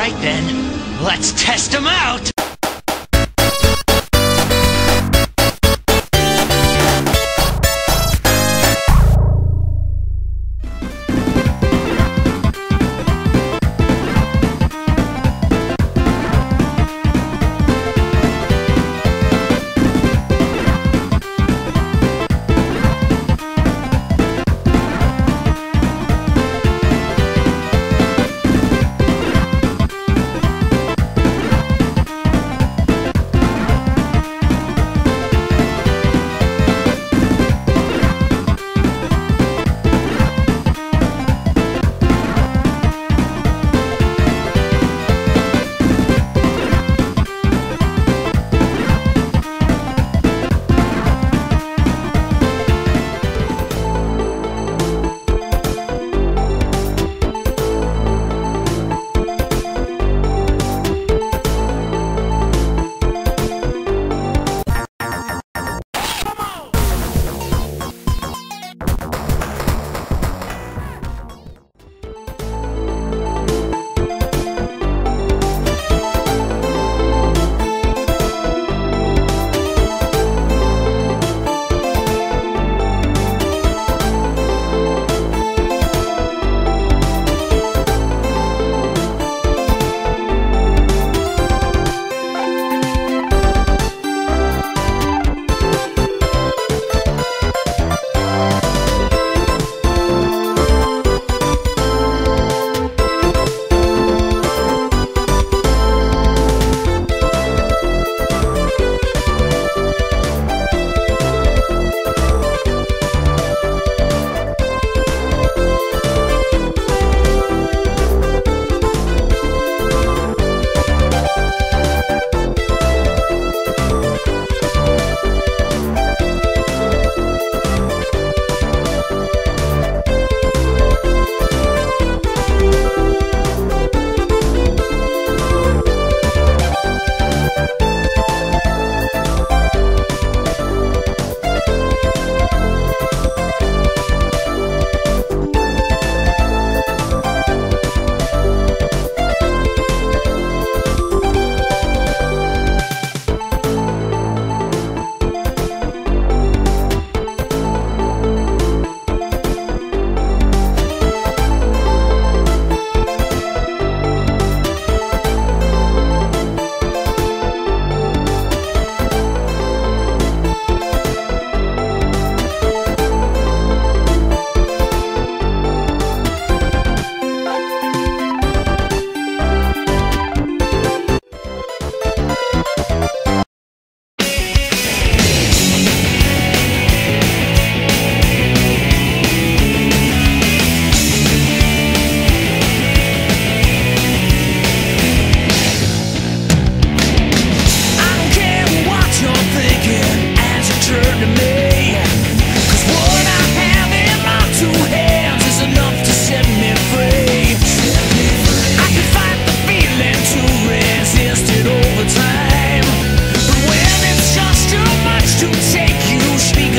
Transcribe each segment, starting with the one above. right then, let's test them out!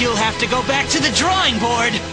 you'll have to go back to the drawing board.